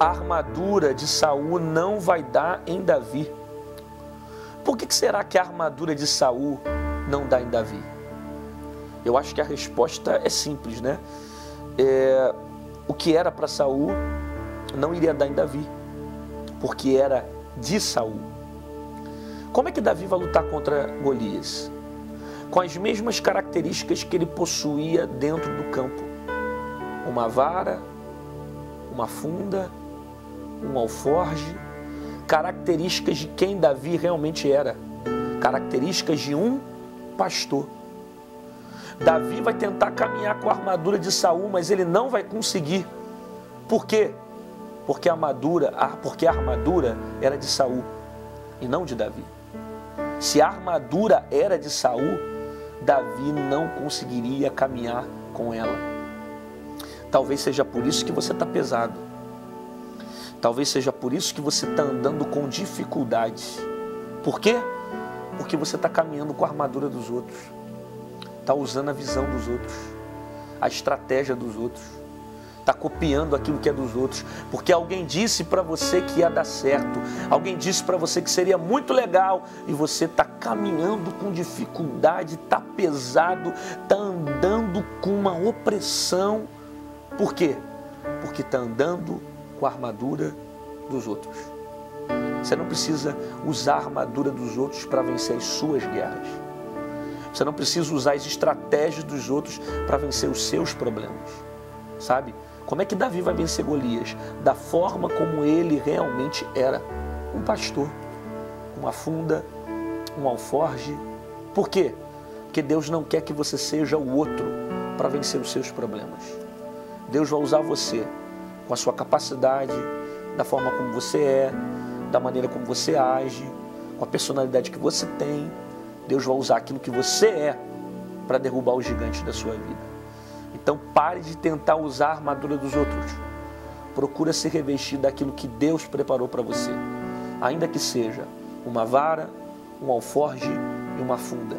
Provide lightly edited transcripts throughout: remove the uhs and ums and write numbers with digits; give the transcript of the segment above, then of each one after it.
armadura de Saul não vai dar em Davi. Por que será que a armadura de Saul não dá em Davi? Eu acho que a resposta é simples, né? O que era para Saul não iria dar em Davi, porque era de Saul. Como é que Davi vai lutar contra Golias? Com as mesmas características que ele possuía dentro do campo: uma vara, uma funda, um alforge, características de quem Davi realmente era, características de um pastor. Davi vai tentar caminhar com a armadura de Saul, mas ele não vai conseguir. Por quê? Porque a armadura era de Saul e não de Davi. Se a armadura era de Saul, Davi não conseguiria caminhar com ela. Talvez seja por isso que você está pesado. Talvez seja por isso que você está andando com dificuldade. Por quê? Porque você está caminhando com a armadura dos outros. Está usando a visão dos outros, a estratégia dos outros, está copiando aquilo que é dos outros, porque alguém disse para você que ia dar certo, alguém disse para você que seria muito legal, e você está caminhando com dificuldade, está pesado, está andando com uma opressão. Por quê? Porque está andando com a armadura dos outros. Você não precisa usar a armadura dos outros para vencer as suas guerras. Você não precisa usar as estratégias dos outros para vencer os seus problemas, sabe? Como é que Davi vai vencer Golias? Da forma como ele realmente era, um pastor, uma funda, um alforge. Por quê? Porque Deus não quer que você seja o outro para vencer os seus problemas. Deus vai usar você com a sua capacidade, da forma como você é, da maneira como você age, com a personalidade que você tem. Deus vai usar aquilo que você é para derrubar os gigantes da sua vida. Então pare de tentar usar a armadura dos outros. Procura se revestir daquilo que Deus preparou para você. Ainda que seja uma vara, um alforge e uma funda.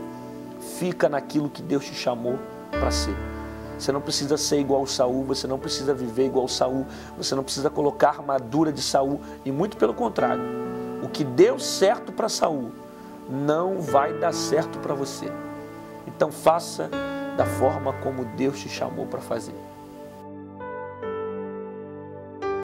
Fica naquilo que Deus te chamou para ser. Você não precisa ser igual ao Saul, você não precisa viver igual ao Saul, você não precisa colocar a armadura de Saul. E muito pelo contrário, o que deu certo para Saul não vai dar certo para você. Então faça da forma como Deus te chamou para fazer.